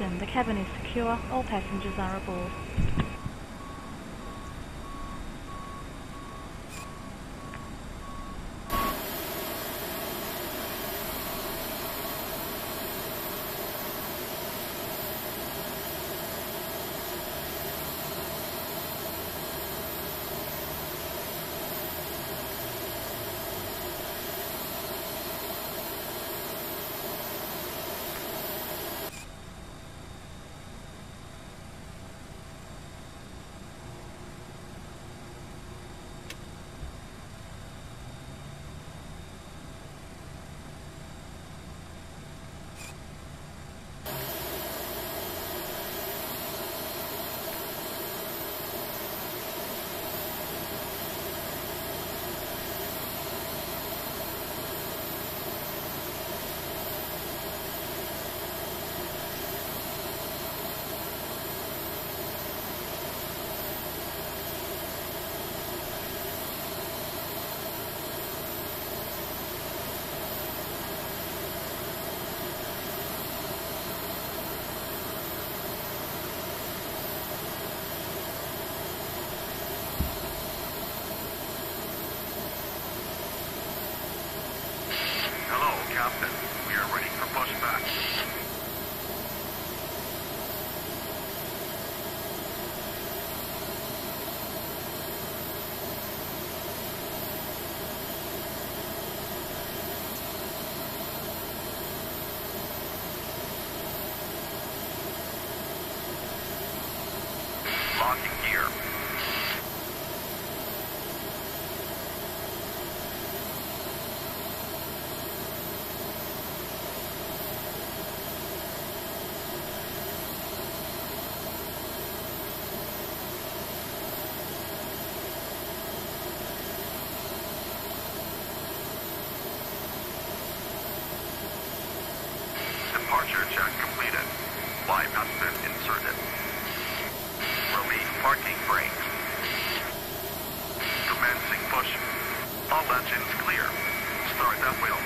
captain, the cabin is secure. All passengers are aboard. Captain, we are ready for pushback. Locking gear. Departure check completed. Fly passenger inserted. Release parking brakes. Commencing push. All engines clear. Start at will.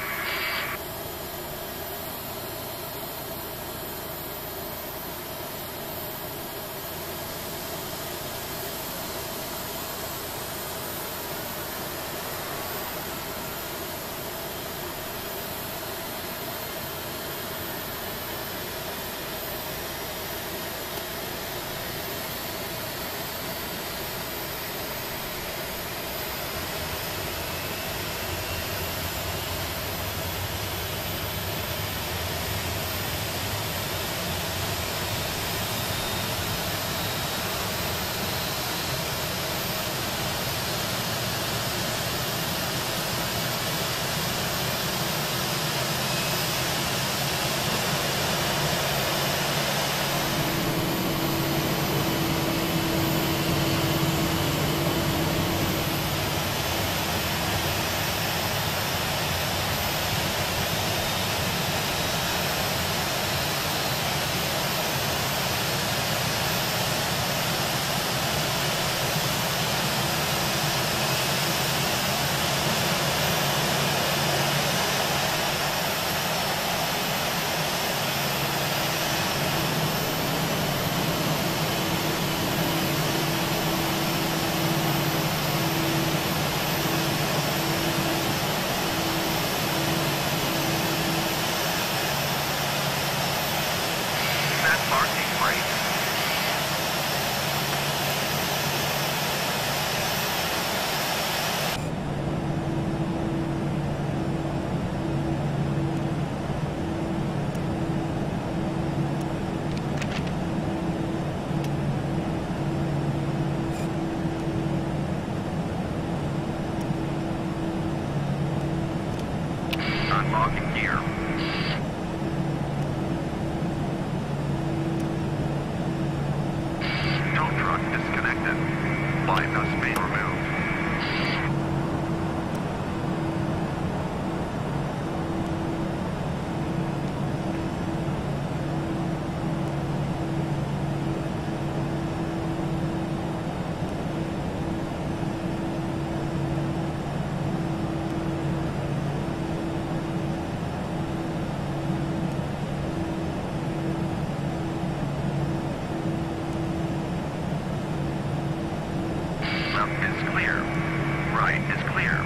Locking gear. Tow truck disconnected. Bypass main removed. Left is clear. Right is clear.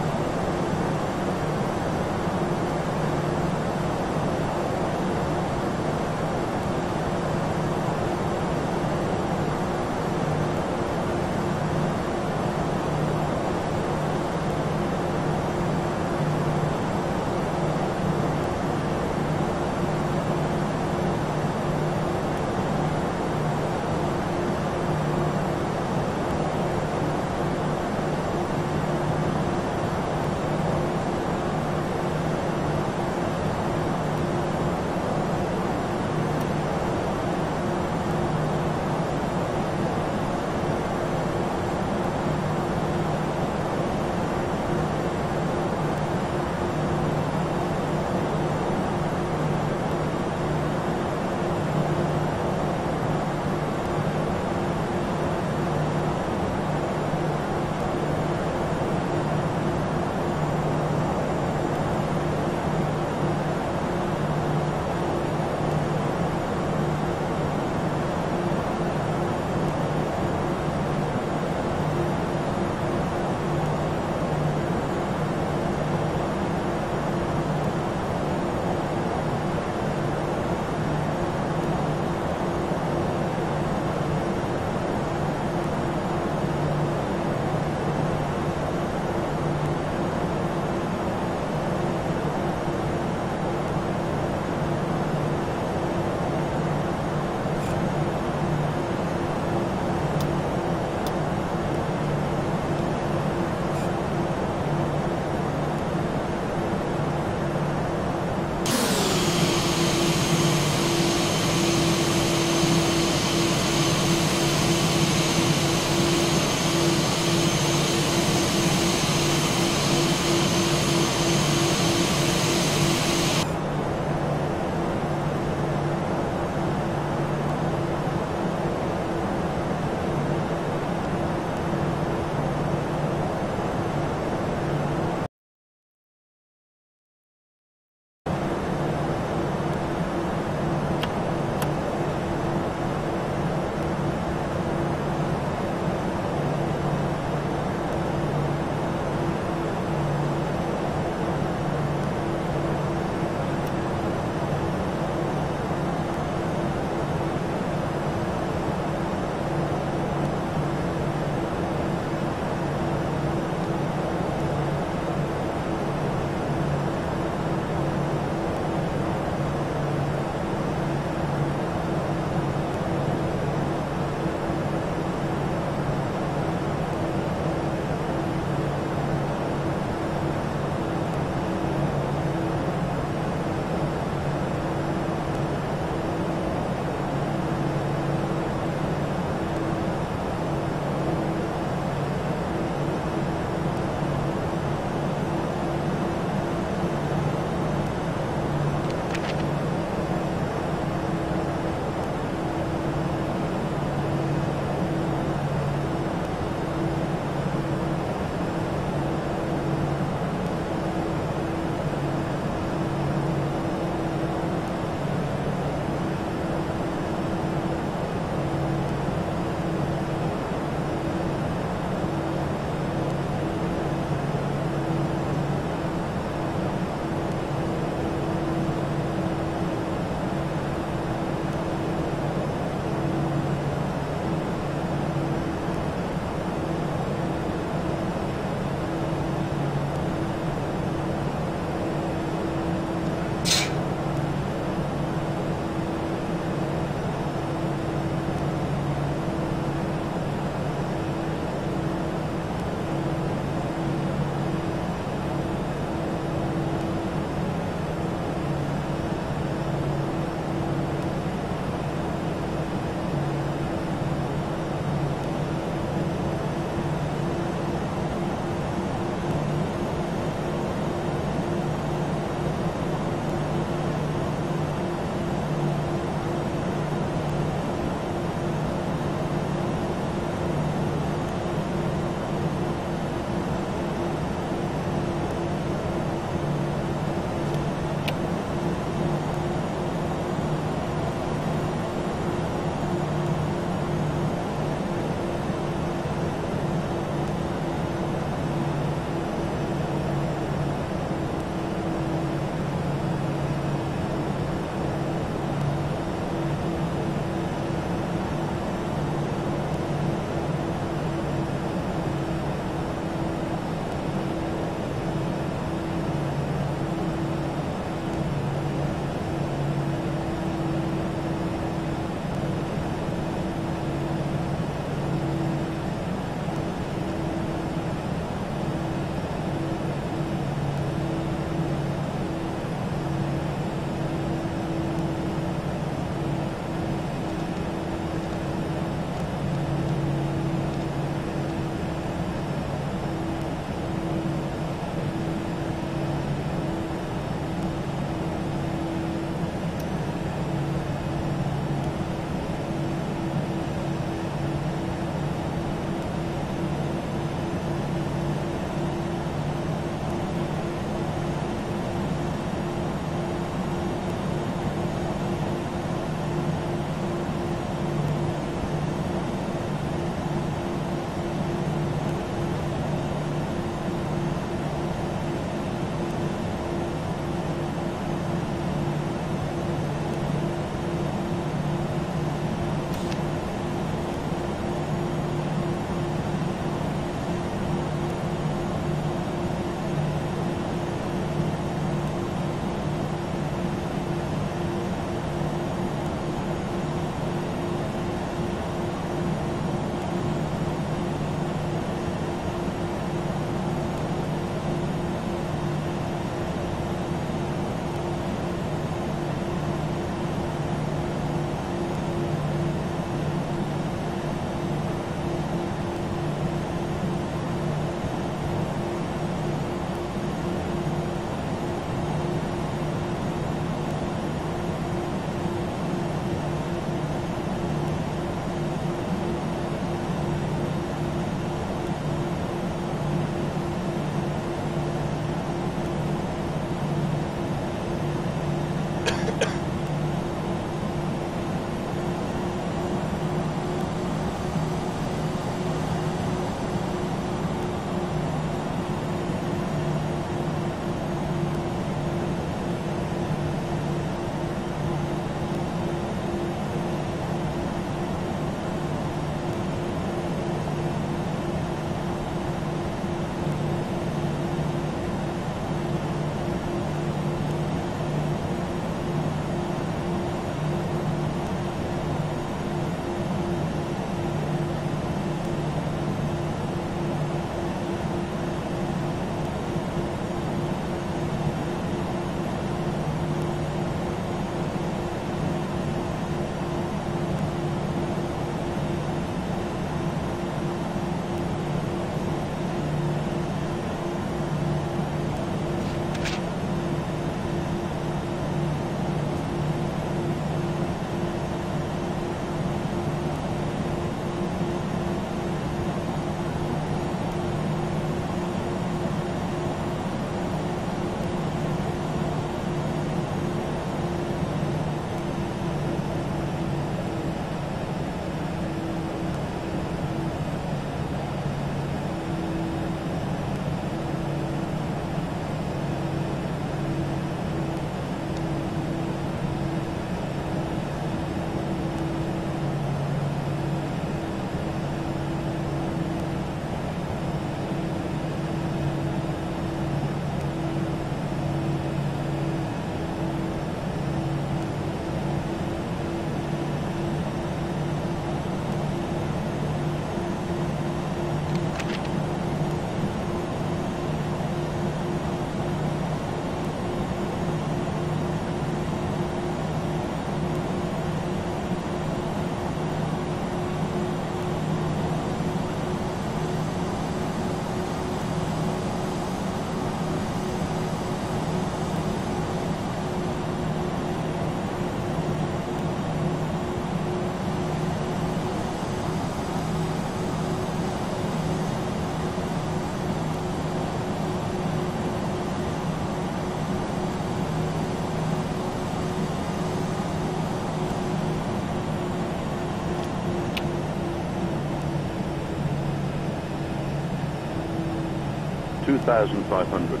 2,500.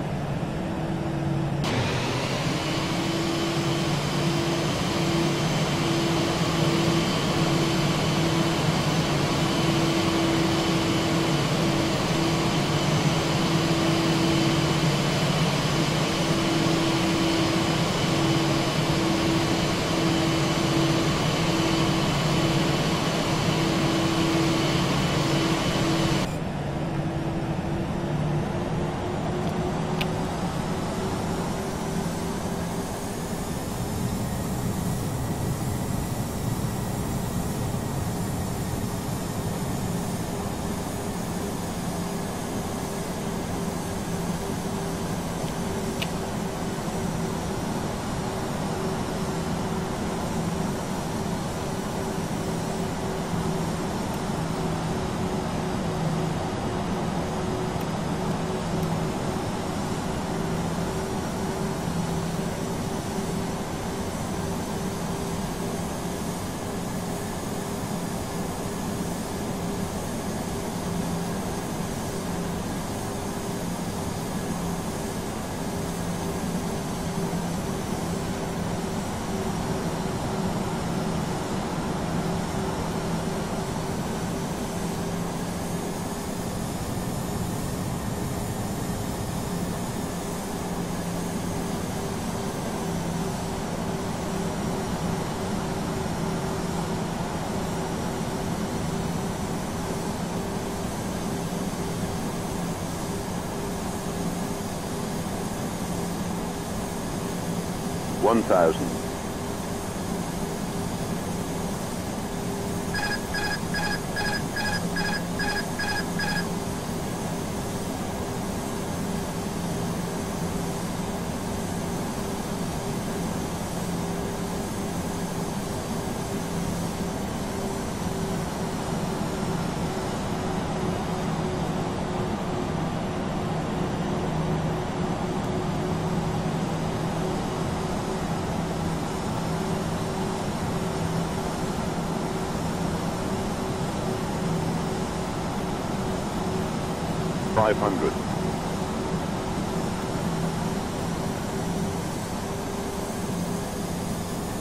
$500.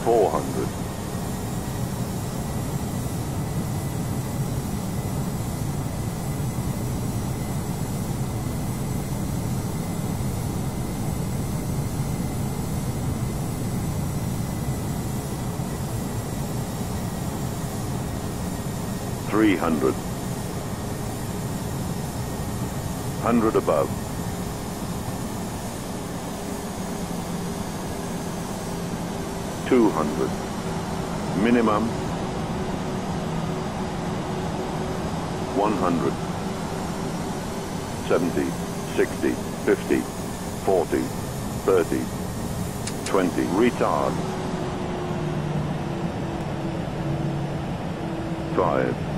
$400. $300. 100 above. 200. Minimum. 100. 70, 60, 50, 40, 30, 20. Retard. 5.